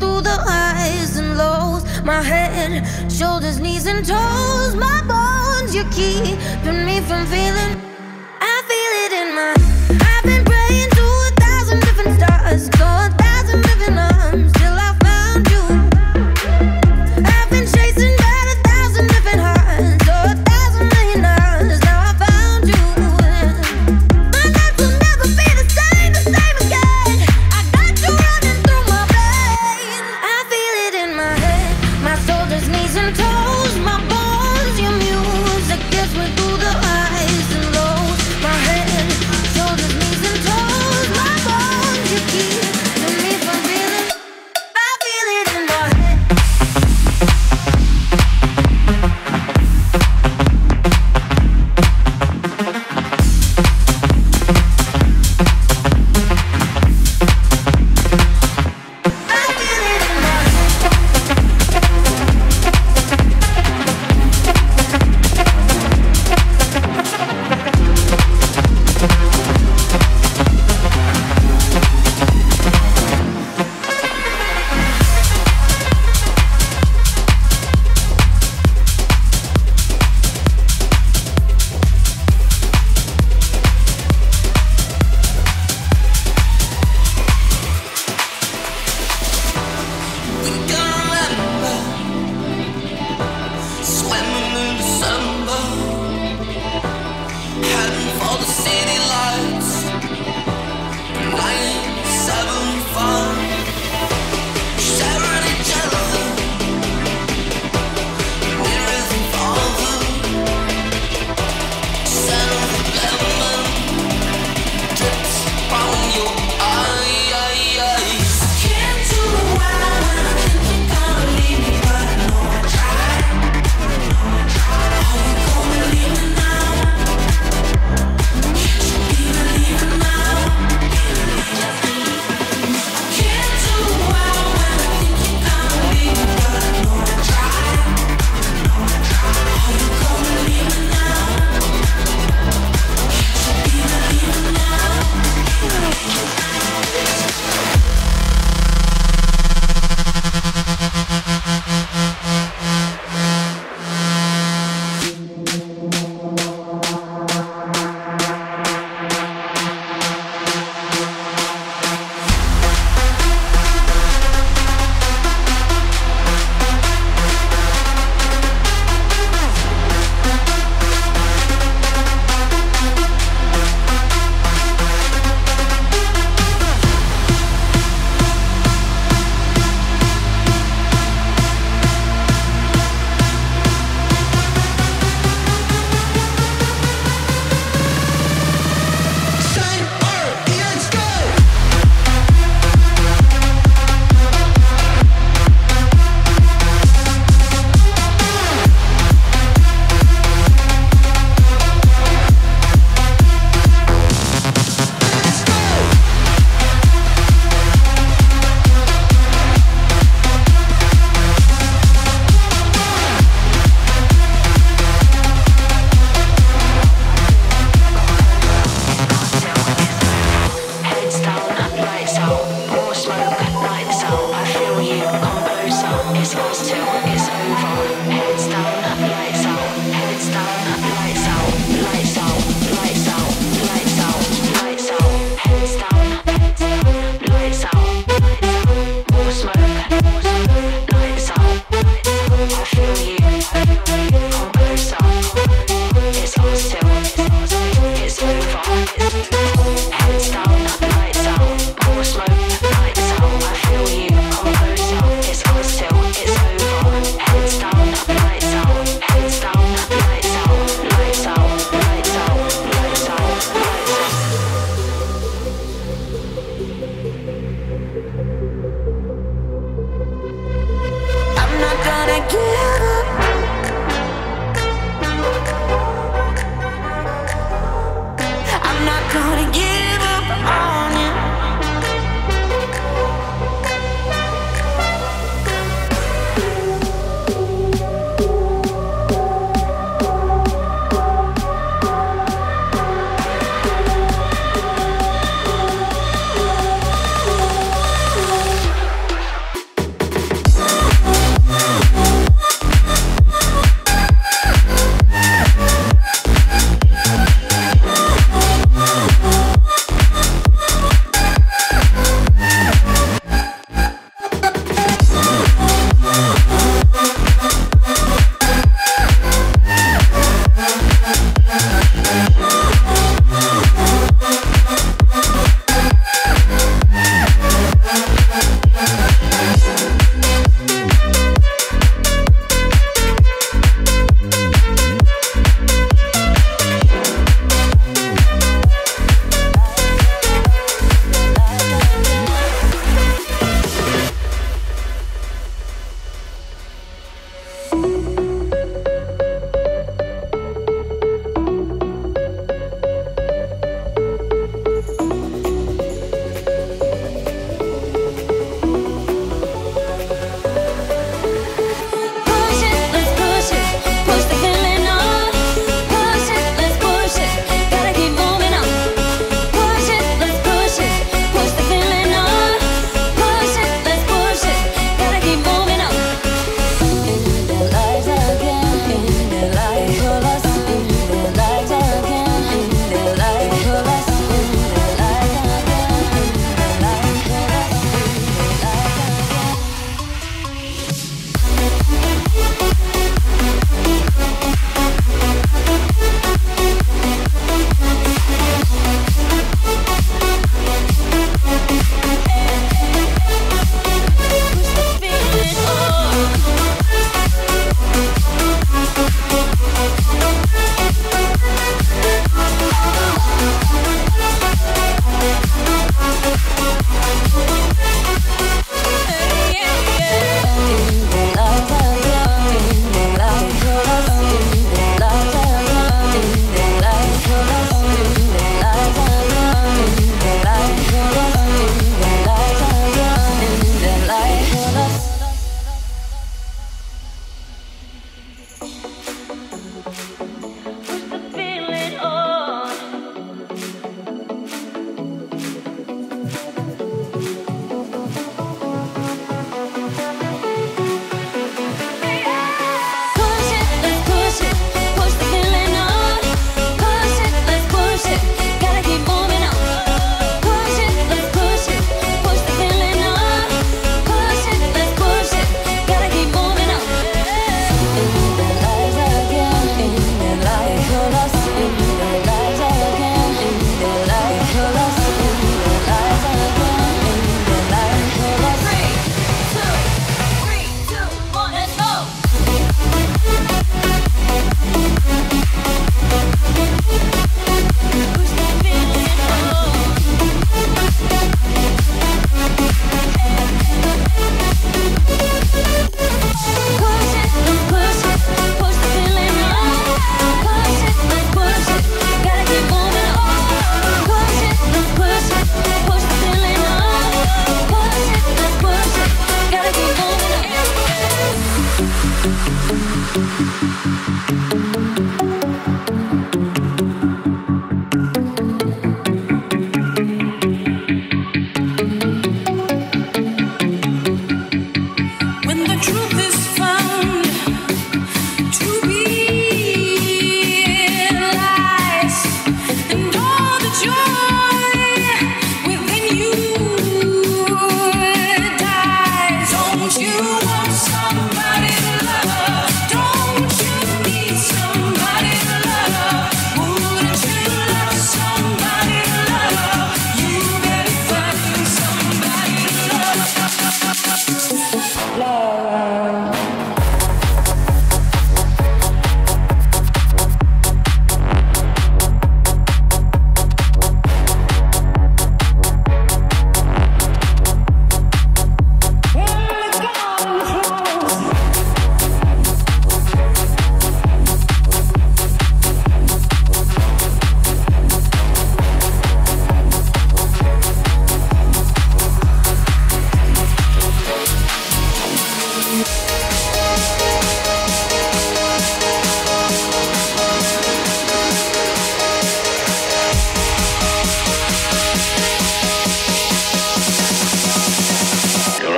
Through the highs and lows, my head.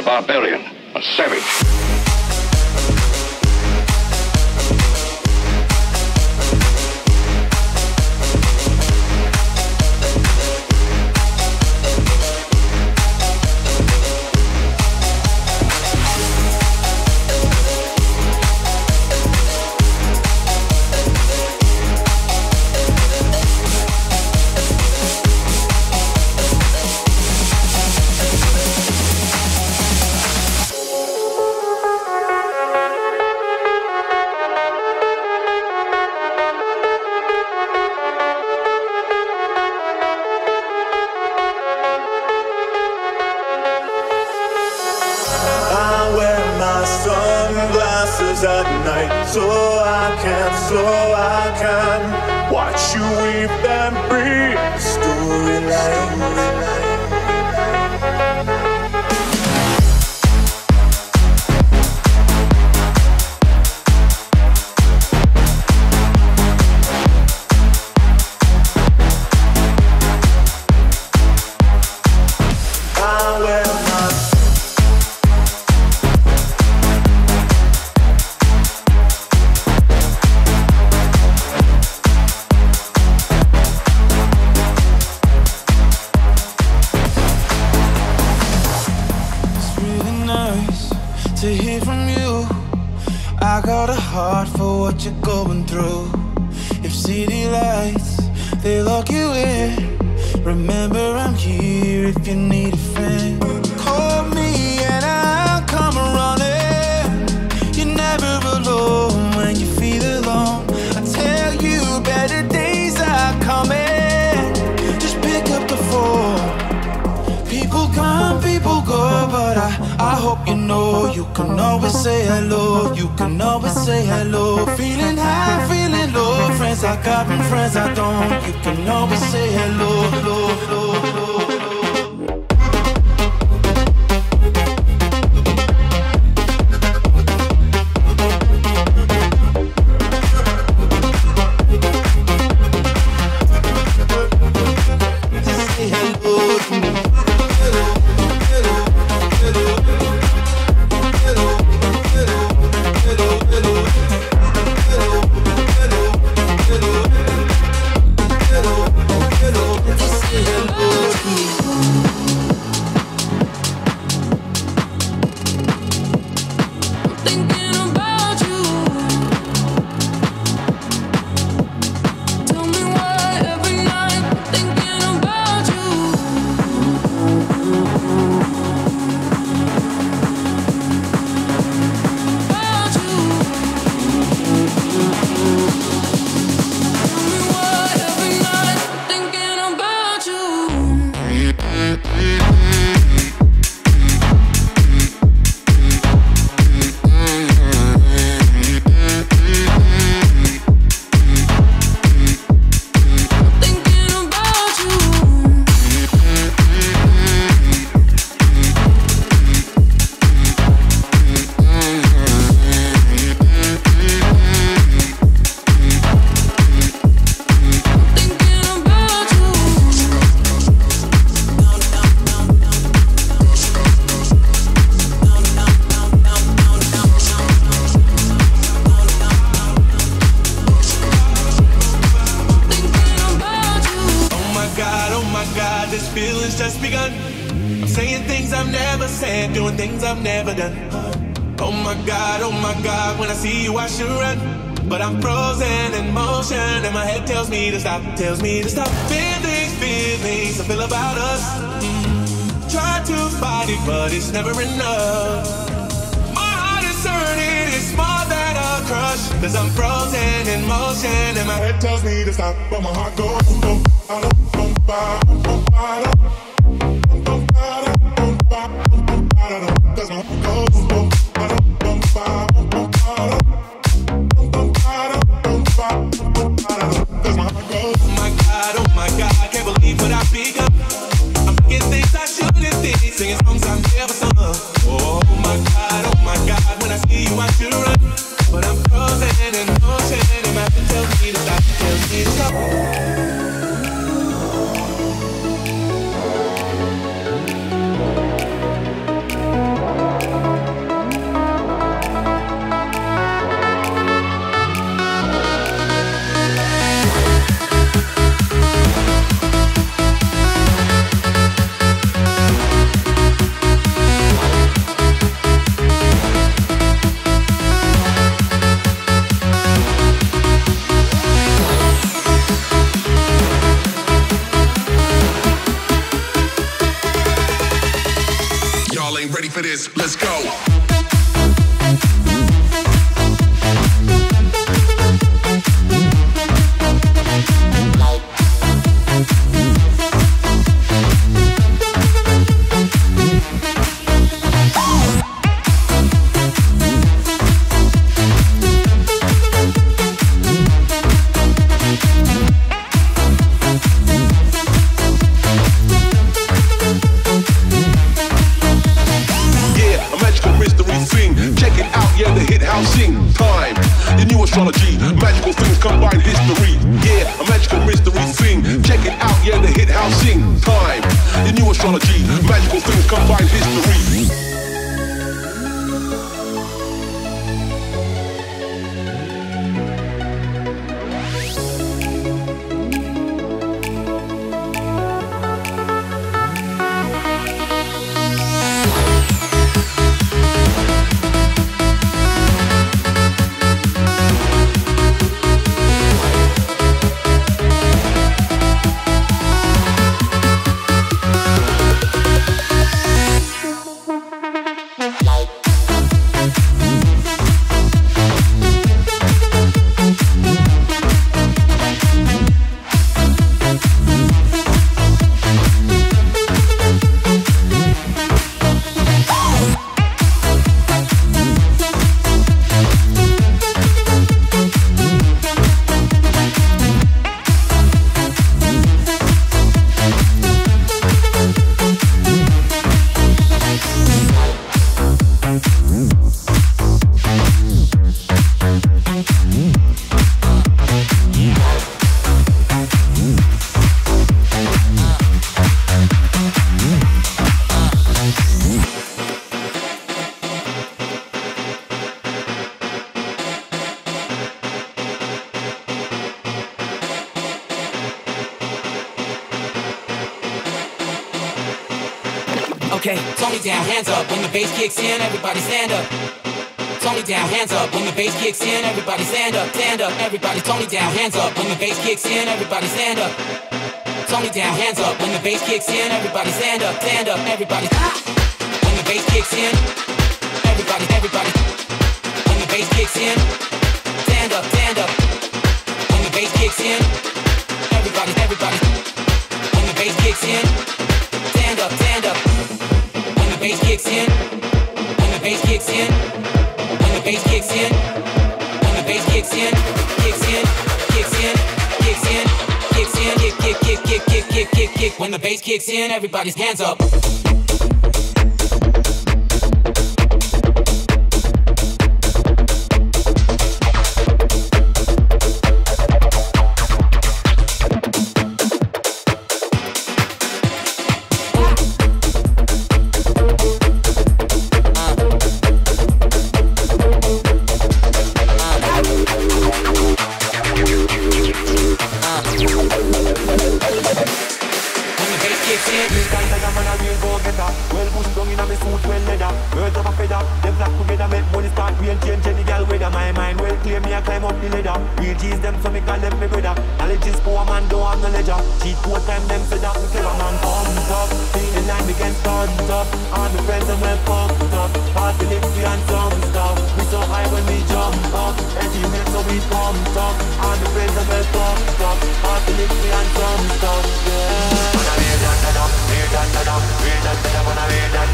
Barbarian, a savage. Sunglasses at night, so I can watch you weave and breathe. Storyline. To hear from you, I got a heart for what you're going through. If city lights, they lock you in, remember I'm here if you need a friend. Call me and I'll come running. You're never alone when you feel alone. I tell you better days are coming. Just pick up the phone. People come, people go, but I hope you know you can always say hello. You can always say hello. Feeling high, feeling low. Friends I got and friends I don't. You can always say hello, hello, hello, hello. Hello. back doing things I've never done. Oh my God, when I see you I should run, but I'm frozen in motion and my head tells me to stop, tells me to stop. Feelings I feel about us, try to fight it but it's never enough. My heart is hurting, it's more than a crush, cause I'm frozen in motion and my head tells me to stop, but my heart goes cause my heart goes singing songs I've never sung. Oh my God, when I see you I should run, but I'm frozen in motion and my head tells me to stop, tells me to stop. Ready for this? Let's go. Hands up when the bass kicks in, everybody stand up. Tone it down, hands up when the bass kicks in, everybody stand up, stand up. Everybody tone it down, hands up when the bass kicks in, everybody stand up. Tone it down, hands up when the bass kicks in, everybody stand up, stand up. Everybody when the bass kicks in, everybody, everybody. When the bass kicks in, stand up, stand up. When the bass kicks in, everybody, everybody. When the bass kicks in, stand up, stand up. When the bass kicks in, when the bass kicks in, when the bass kicks in, when the bass kicks in, kicks in, kicks in, kicks in, kicks in, kick, kick, kick, kick, kick, kick, kick. When the bass kicks in, everybody's hands up. When the bass kicks in, lock together, make money start real change any girl weather. My mind well clear, me I climb up the ladder. Real G's them, so me call them me brother. Knowledge is poor, man, don't have no ledger. Cheat poor time, them say that me clever, man. Come top, feel the night, me can start up. All my friends are well fucked up. All the lips, we and some stuff. We so high when we jump up. Every minute, so we pumped up. All the friends are well fucked up. All the lips, we and some stuff, yeah. When I hear that, when I hear that, when I hear that.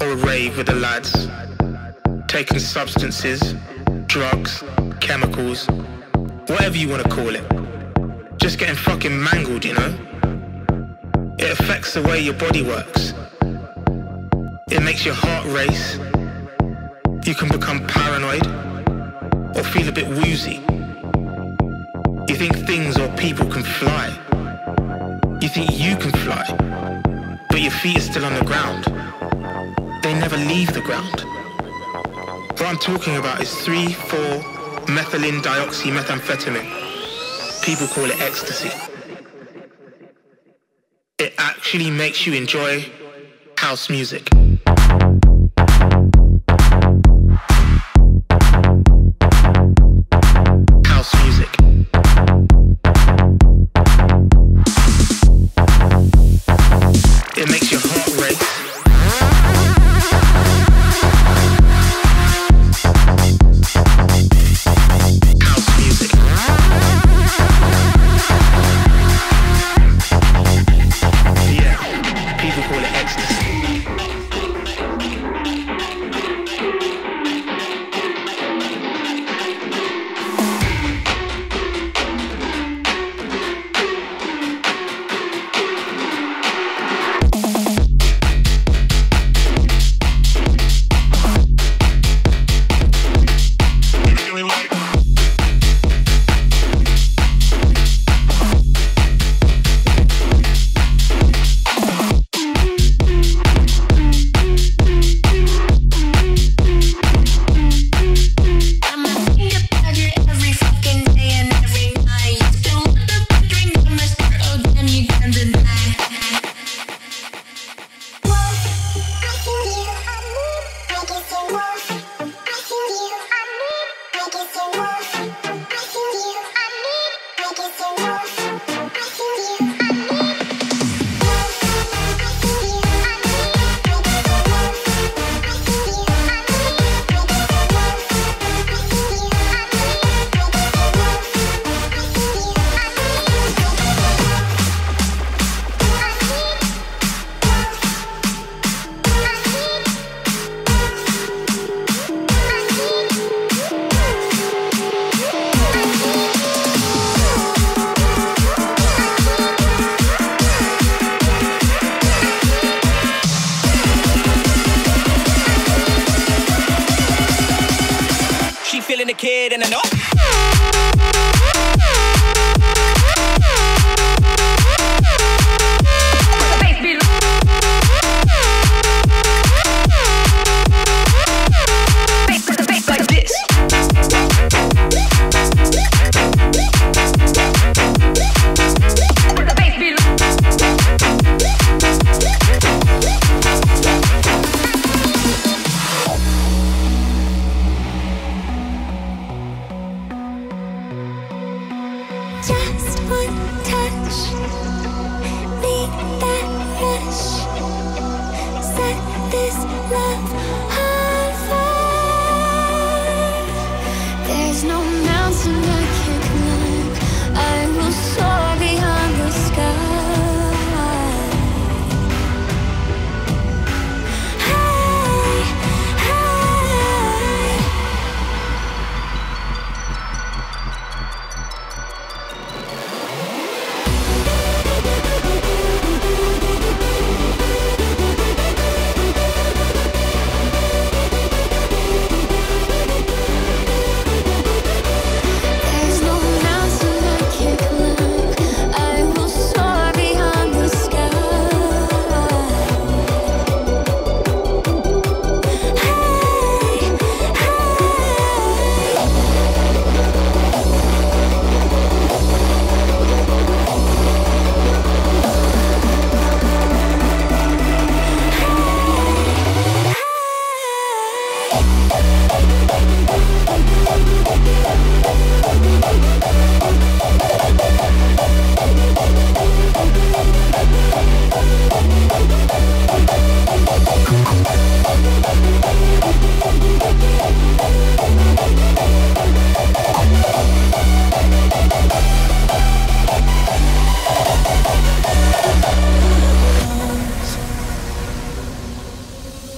or a rave with the lads, taking substances, drugs, chemicals, whatever you want to call it. Just getting fucking mangled, you know? It affects the way your body works. It makes your heart race. You can become paranoid or feel a bit woozy. You think things or people can fly. You think you can fly, but your feet are still on the ground. They never leave the ground. What I'm talking about is 3,4-methylene dioxymethamphetamine. People call it ecstasy. It actually makes you enjoy house music.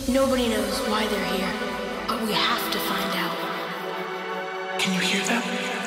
Nobody knows why they're here, but we have to find out. Can you hear them?